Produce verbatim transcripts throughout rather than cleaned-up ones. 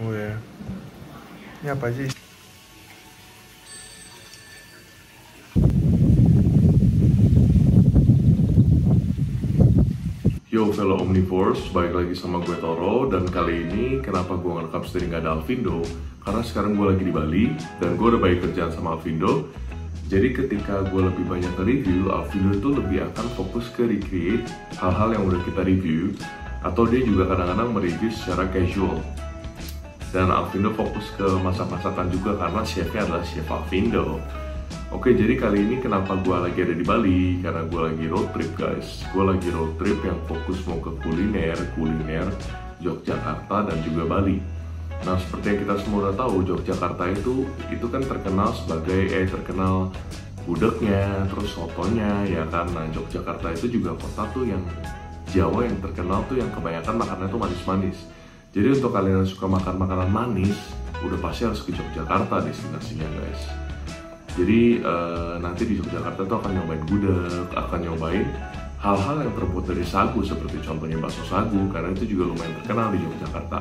Oh ya. Ini apa sih? Yo fellow omnivores, balik lagi sama gue Toro. Dan kali ini kenapa gue ngerekam sendiri nggak ada Alfindo? Karena sekarang gue lagi di Bali dan gue udah banyak kerjaan sama Alfindo. Jadi ketika gue lebih banyak review, Alfindo itu lebih akan fokus ke recreate hal-hal yang udah kita review, atau dia juga kadang-kadang mereview secara casual. Dan Alfindo fokus ke masak-masakan juga karena chefnya adalah Chef Alfindo. Oke, jadi kali ini kenapa gue lagi ada di Bali? Karena gue lagi road trip guys. Gue lagi road trip yang fokus mau ke kuliner, kuliner Jogjakarta dan juga Bali. Nah, seperti yang kita semua udah tahu, Jogjakarta itu itu kan terkenal sebagai eh terkenal gudegnya, terus sotonya ya kan. Nah, Jogjakarta itu juga kota tuh yang Jawa yang terkenal tuh yang kebanyakan makanannya tuh manis-manis. Jadi untuk kalian yang suka makan makanan manis, udah pasti harus ke Jogjakarta destinasinya guys. Jadi uh, nanti di Jogjakarta tuh akan nyobain gudeg, akan nyobain hal-hal yang terbuat dari sagu seperti contohnya bakso sagu, karena itu juga lumayan terkenal di Jogjakarta.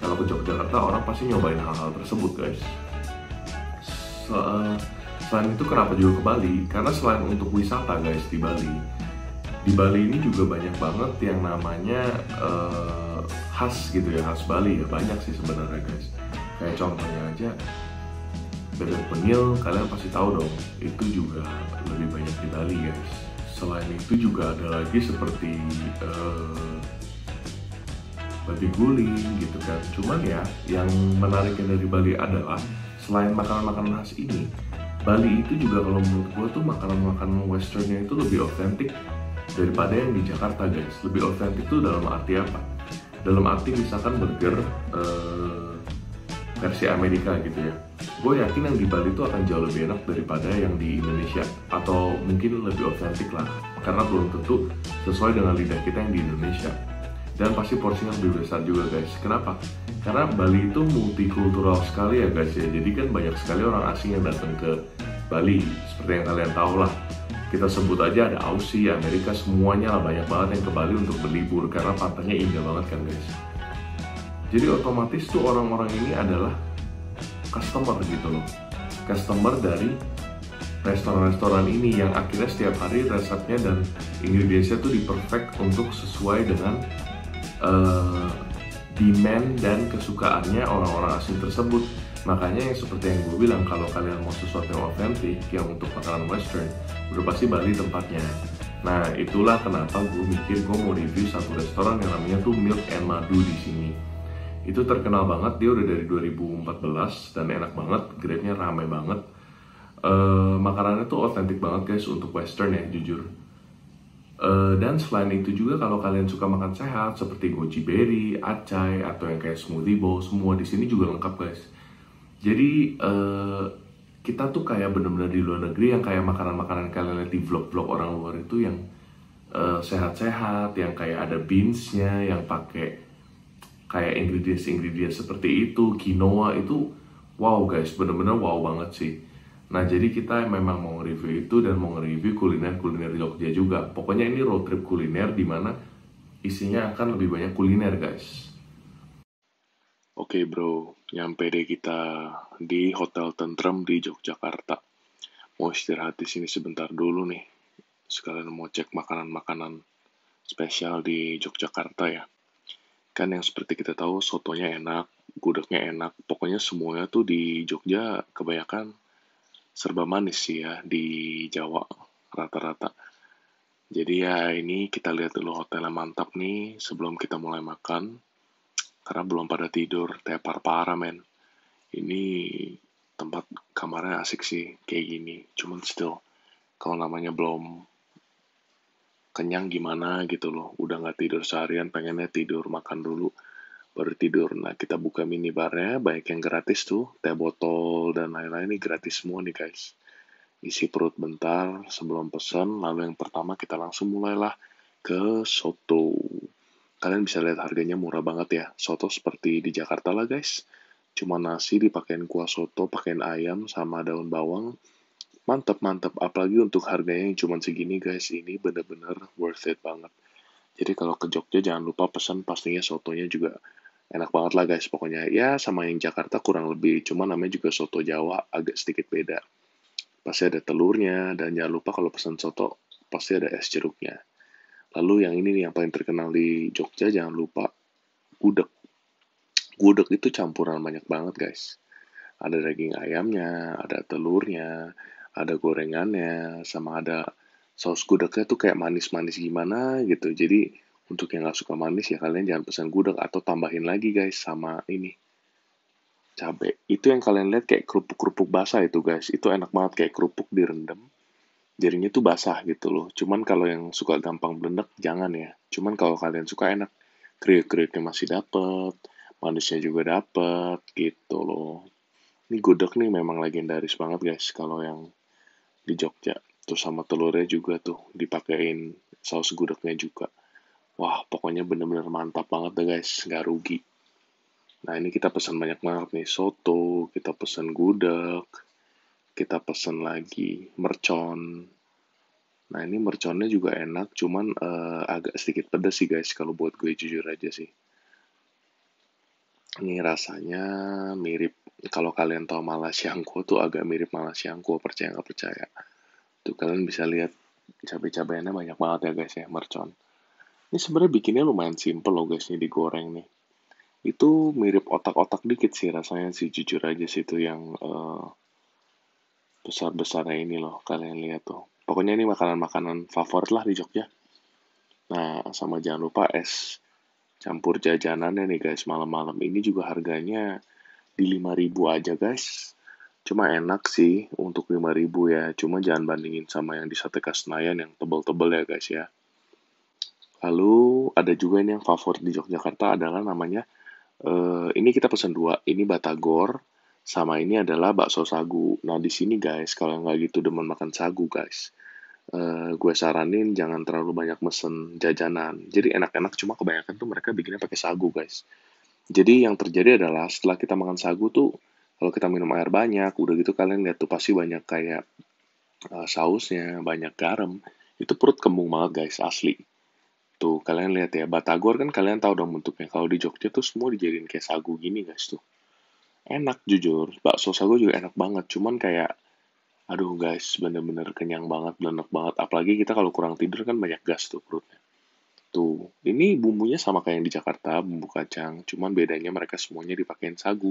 Kalau ke Jogjakarta orang pasti nyobain hal-hal tersebut guys. Se uh, selain itu kenapa juga ke Bali? Karena selain untuk wisata guys di Bali, di Bali ini juga banyak banget yang namanya uh, khas gitu ya, khas Bali ya, banyak sih sebenarnya guys. Kayak contohnya aja. Gudeg penil, kalian pasti tahu dong, itu juga lebih banyak di Bali guys. Selain itu juga ada lagi seperti uh, babi guling gitu kan. Cuman ya, yang menariknya dari Bali adalah selain makanan-makanan khas ini, Bali itu juga kalau menurut gue tuh makanan-makanan westernnya itu lebih otentik daripada yang di Jakarta guys. Lebih otentik tuh dalam arti apa? Dalam arti misalkan burger uh, versi Amerika gitu ya. Gue yakin yang di Bali itu akan jauh lebih enak daripada yang di Indonesia, atau mungkin lebih otentik lah, karena belum tentu sesuai dengan lidah kita yang di Indonesia. Dan pasti porsinya lebih besar juga guys. Kenapa? Karena Bali itu multikultural sekali ya guys ya. Jadi kan banyak sekali orang asing yang datang ke Bali. Seperti yang kalian tahu lah, kita sebut aja ada Aussie, Amerika, semuanya lah banyak banget yang ke Bali untuk berlibur karena pantainya indah banget kan guys. Jadi otomatis tuh orang-orang ini adalah customer gitu loh, customer dari restoran-restoran ini yang akhirnya setiap hari resepnya dan ingredientsnya tuh di perfect untuk sesuai dengan uh, demand dan kesukaannya orang-orang asing tersebut. Makanya yang seperti yang gue bilang, kalau kalian mau sesuatu yang authentic, yang untuk makanan western, udah pasti Bali tempatnya. Nah itulah kenapa gue mikir gue mau review satu restoran yang namanya tuh Milk and Madu di sini. Itu terkenal banget, dia udah dari dua ribu empat belas dan enak banget, grade-nya rame banget. Uh, makanannya tuh otentik banget guys untuk western ya, jujur. Uh, dan selain itu juga kalau kalian suka makan sehat seperti goji berry, acai, atau yang kayak smoothie bowl, semua di sini juga lengkap guys. Jadi uh, kita tuh kayak bener-bener di luar negeri, yang kayak makanan-makanan kalian lihat di vlog-vlog orang luar itu yang sehat-sehat, uh, yang kayak ada beansnya, yang pakai kayak ingredients-ingredients seperti itu, quinoa itu, wow guys, bener-bener wow banget sih. Nah jadi kita memang mau review itu dan mau nge-review kuliner-kuliner Jogja juga. Pokoknya ini road trip kuliner dimana isinya akan lebih banyak kuliner guys. Oke bro, nyampe deh kita di Hotel Tentrem di Jogjakarta. Mau istirahat di sini sebentar dulu nih, sekalian mau cek makanan-makanan spesial di Jogjakarta ya. Kan yang seperti kita tahu, sotonya enak, gudegnya enak, pokoknya semuanya tuh di Jogja kebanyakan serba manis sih ya, di Jawa rata-rata. Jadi ya ini kita lihat dulu hotelnya mantap nih sebelum kita mulai makan, karena belum pada tidur, tepar parah men. Ini tempat kamarnya asik sih, kayak gini, cuman still, kalau namanya belum kenyang gimana gitu loh, udah nggak tidur seharian, pengennya tidur, makan dulu, baru tidur. Nah, kita buka minibarnya, banyak yang gratis tuh, teh botol, dan lain-lain ini gratis semua nih guys. Isi perut bentar sebelum pesan, lalu yang pertama kita langsung mulailah ke soto. Kalian bisa lihat harganya murah banget ya, soto seperti di Jakarta lah guys. Cuma nasi dipakein kuah soto, pakein ayam, sama daun bawang. Mantap-mantap, apalagi untuk harganya yang cuma segini guys, ini bener-bener worth it banget. Jadi kalau ke Jogja jangan lupa pesan pastinya sotonya juga Enak banget lah guys, pokoknya ya sama yang Jakarta kurang lebih, cuma namanya juga soto Jawa agak sedikit beda. Pasti ada telurnya, dan jangan lupa kalau pesan soto pasti ada es jeruknya. Lalu yang ini nih yang paling terkenal di Jogja, jangan lupa gudeg. Gudeg itu campuran banyak banget guys. Ada daging ayamnya, ada telurnya, ada gorengannya, sama ada saus gudegnya tuh kayak manis-manis gimana gitu. Jadi untuk yang nggak suka manis ya kalian jangan pesan gudeg, atau tambahin lagi guys sama ini cabai. Itu yang kalian lihat kayak kerupuk-kerupuk basah itu guys. Itu enak banget kayak kerupuk direndam. Jadinya tuh basah gitu loh. Cuman kalau yang suka gampang blendek jangan ya. Cuman kalau kalian suka enak, kriuk-kriuknya masih dapet, manisnya juga dapet gitu loh. Ini gudeg nih memang legendaris banget guys kalau yang di Jogja. Terus sama telurnya juga tuh dipakein saus gudegnya juga. Wah pokoknya bener-bener mantap banget deh guys, nggak rugi. Nah ini kita pesan banyak banget nih, soto, kita pesan gudeg, kita pesan lagi mercon. Nah ini merconnya juga enak, cuman uh, agak sedikit pedas sih guys kalau buat gue jujur aja sih. Ini rasanya mirip, kalau kalian tahu malas siangko tuh agak mirip malas siangko, percaya nggak percaya. Tuh kalian bisa lihat cabai-cabainya banyak banget ya guys ya, mercon. Ini sebenarnya bikinnya lumayan simple loh guys, ini digoreng nih. Itu mirip otak-otak dikit sih rasanya sih, jujur aja sih itu yang uh, besar-besarnya ini loh, kalian lihat tuh. Pokoknya ini makanan-makanan favorit lah di Jogja. Nah sama jangan lupa es campur jajanannya nih guys, malam-malam ini juga harganya di lima ribu aja guys. Cuma enak sih untuk lima ribu ya. Cuma jangan bandingin sama yang di Sate Khas Senayan yang tebel-tebel ya guys ya. Lalu ada juga ini yang favorit di Yogyakarta adalah namanya eh, ini kita pesan dua. Ini batagor sama ini adalah bakso sagu. Nah di sini guys kalau nggak gitu demen makan sagu guys, eh, gue saranin jangan terlalu banyak mesen jajanan. Jadi enak-enak cuma kebanyakan tuh mereka bikinnya pakai sagu guys. Jadi yang terjadi adalah setelah kita makan sagu tuh, kalau kita minum air banyak, udah gitu kalian lihat tuh pasti banyak kayak uh, sausnya, banyak garam. Itu perut kembung banget guys, asli. Tuh kalian lihat ya, batagor kan kalian tahu dong bentuknya. Kalau di Jogja tuh semua dijadiin kayak sagu gini guys tuh. Enak jujur, bakso sagu juga enak banget. Cuman kayak, aduh guys bener-bener kenyang banget, blenek banget. Apalagi kita kalau kurang tidur kan banyak gas tuh perutnya. Tuh, ini bumbunya sama kayak yang di Jakarta, bumbu kacang. Cuman bedanya mereka semuanya dipakein sagu.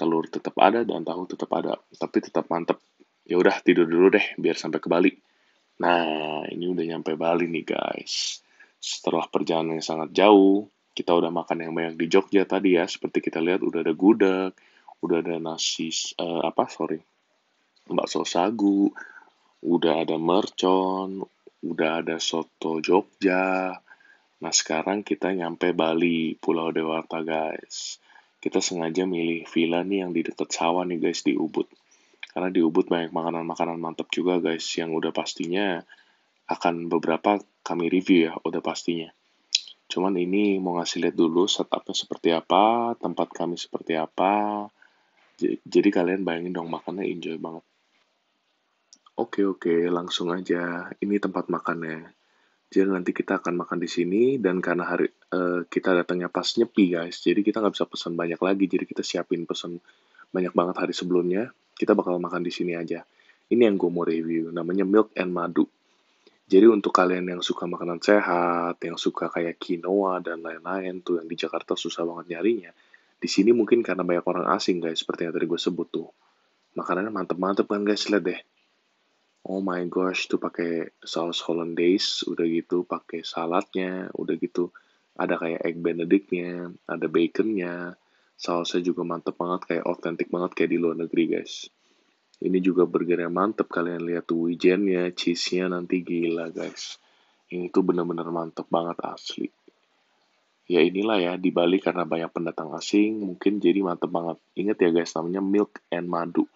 Telur tetap ada dan tahu tetap ada, tapi tetap mantep. Ya udah tidur dulu deh, biar sampai ke Bali. Nah, ini udah nyampe Bali nih guys. Setelah perjalanan yang sangat jauh, kita udah makan yang banyak di Jogja tadi ya. Seperti kita lihat udah ada gudeg, udah ada nasi, uh, apa sorry, bakso sagu, udah ada mercon, udah ada soto Jogja. Nah sekarang kita nyampe Bali, Pulau Dewata guys. Kita sengaja milih villa nih yang di dekat sawah nih guys, di Ubud. Karena di Ubud banyak makanan-makanan mantap juga guys, yang udah pastinya akan beberapa kami review ya, udah pastinya. Cuman ini mau ngasih lihat dulu setupnya seperti apa, tempat kami seperti apa. Jadi kalian bayangin dong, makannya enjoy banget. Oke oke, langsung aja. Ini tempat makannya. Jadi nanti kita akan makan di sini, dan karena hari uh, kita datangnya pas nyepi guys, jadi kita nggak bisa pesan banyak lagi. Jadi kita siapin pesan banyak banget hari sebelumnya. Kita bakal makan di sini aja. Ini yang gue mau review, namanya Milk and Madu. Jadi untuk kalian yang suka makanan sehat, yang suka kayak quinoa dan lain-lain tuh yang di Jakarta susah banget nyarinya. Di sini mungkin karena banyak orang asing guys, seperti yang tadi gue sebut tuh. Makanannya mantep-mantep kan guys, lihat deh. Oh my gosh, tuh pakai saus hollandaise, udah gitu pakai saladnya, udah gitu ada kayak egg benedictnya, ada baconnya, sausnya juga mantep banget, kayak otentik banget kayak di luar negeri guys. Ini juga burgernya mantep, kalian lihat tuh wijennya, cheese-nya nanti gila guys. Ini tuh bener-bener mantep banget asli. Ya inilah ya, di Bali karena banyak pendatang asing, mungkin jadi mantep banget. Ingat ya guys, namanya Milk and Madu,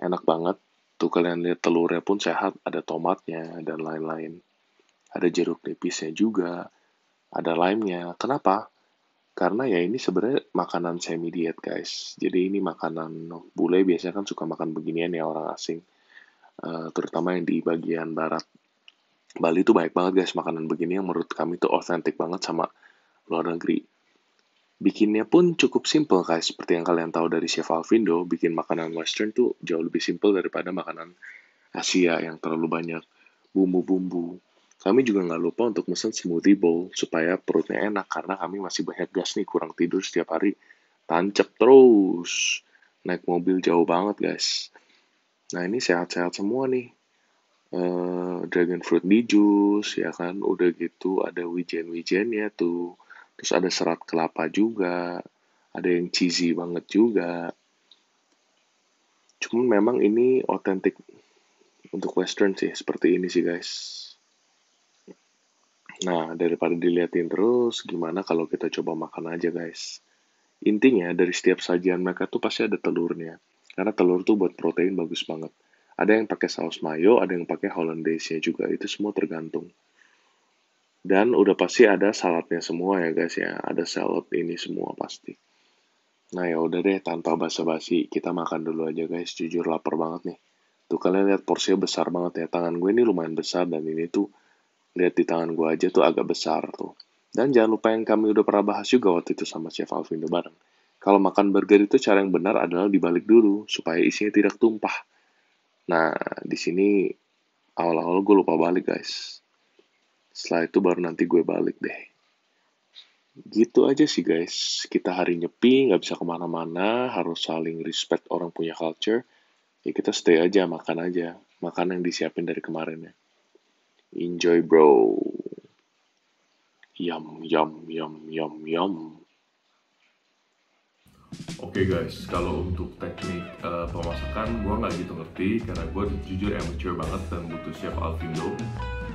enak banget. Tuh kalian lihat telurnya pun sehat, ada tomatnya dan lain-lain. Ada jeruk nipisnya juga, ada lime-nya. Kenapa? Karena ya ini sebenarnya makanan semi diet guys. Jadi ini makanan bule biasanya kan suka makan beginian ya orang asing. Uh, terutama yang di bagian barat. Bali tuh baik banget guys makanan begini yang menurut kami tuh otentik banget sama luar negeri. Bikinnya pun cukup simple guys, seperti yang kalian tahu dari Chef Alfindo, bikin makanan Western tuh jauh lebih simple daripada makanan Asia yang terlalu banyak bumbu-bumbu. Kami juga nggak lupa untuk mesen smoothie bowl supaya perutnya enak, karena kami masih banyak gas nih, kurang tidur setiap hari, tancep terus, naik mobil jauh banget guys. Nah ini sehat-sehat semua nih, uh, dragon fruit di jus, ya kan, udah gitu ada wijen-wijennya tuh. Terus ada serat kelapa juga, ada yang cheesy banget juga. Cuman memang ini otentik untuk Western sih, seperti ini sih guys. Nah, daripada diliatin terus, gimana kalau kita coba makan aja guys. Intinya dari setiap sajian mereka tuh pasti ada telurnya, karena telur tuh buat protein bagus banget. Ada yang pakai saus mayo, ada yang pakai hollandaise-nya juga, itu semua tergantung. Dan udah pasti ada saladnya semua ya guys ya, ada salad ini semua pasti. Nah ya udah deh, tanpa basa-basi kita makan dulu aja guys, jujur lapar banget nih. Tuh kalian lihat porsinya besar banget ya, tangan gue ini lumayan besar dan ini tuh lihat di tangan gue aja tuh agak besar tuh. Dan jangan lupa yang kami udah pernah bahas juga waktu itu sama Chef Alfindo bareng. Kalau makan burger itu cara yang benar adalah dibalik dulu supaya isinya tidak tumpah. Nah di sini awal-awal gue lupa balik guys. Setelah itu baru nanti gue balik deh. Gitu aja sih guys. Kita hari nyepi, gak bisa kemana-mana, harus saling respect orang punya culture. Ya kita stay aja, makan aja. Makan yang disiapin dari kemarin ya. Enjoy bro. Yum, yum, yum, yum, yum. Oke okay guys, kalau untuk teknik uh, pemasakan, gue gak gitu ngerti. Karena gue jujur amateur banget dan butuh Chef Alfindo.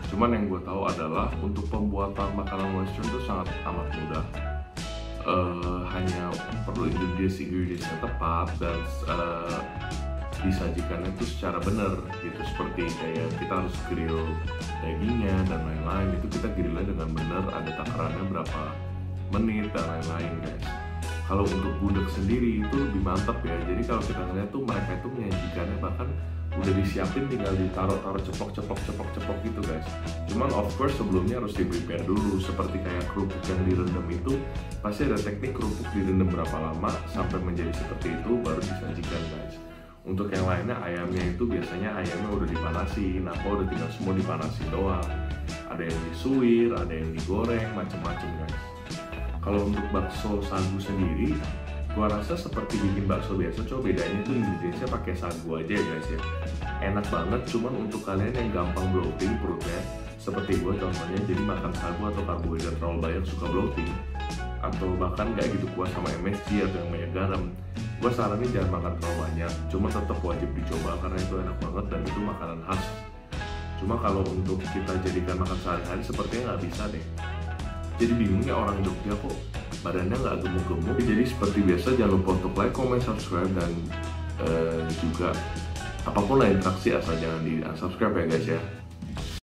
Cuman yang gue tahu adalah untuk pembuatan makanan Western itu sangat amat mudah. Uh, hanya perlu ingredients ingredientsnya tepat dan uh, disajikannya itu secara benar gitu. Seperti kayak kita harus grill dagingnya dan lain-lain, itu kita grillnya dengan benar, ada takarannya berapa menit dan lain-lain guys. Kalau untuk gudeg sendiri itu lebih mantap ya. Jadi kalau kita ngeliat tuh mereka itu menyajikannya bahkan udah disiapin, tinggal ditaruh-taruh cepok-cepok-cepok-cepok gitu guys. Cuman of course sebelumnya harus di-prepare dulu. Seperti kayak kerupuk yang direndam itu, pasti ada teknik kerupuk direndam berapa lama sampai menjadi seperti itu baru disajikan guys. Untuk yang lainnya, ayamnya itu biasanya ayamnya udah dipanasin, apa udah tinggal semua dipanasin doang. Ada yang disuir, ada yang digoreng, macem-macem guys. Kalau untuk bakso sagu sendiri, gua rasa seperti bikin bakso biasa, coba bedanya tuh ingredientsnya pakai sagu aja ya guys ya. Enak banget, cuman untuk kalian yang gampang bloating perutnya, seperti gue contohnya, jadi makan sagu atau karbohidrat terlalu banyak suka bloating, atau bahkan kayak gitu kuas sama M S G atau yang banyak garam, gue saranin jangan makan terlalu banyak, cuma tetap wajib dicoba karena itu enak banget dan itu makanan khas. Cuma kalau untuk kita jadikan makan sehari-hari sepertinya nggak bisa deh. Jadi bingungnya orang Jogja kok badannya nggak gemuk-gemuk. Jadi seperti biasa jangan lupa untuk like, comment, subscribe dan uh, juga apapun lah interaksi asal jangan di unsubscribe ya guys ya.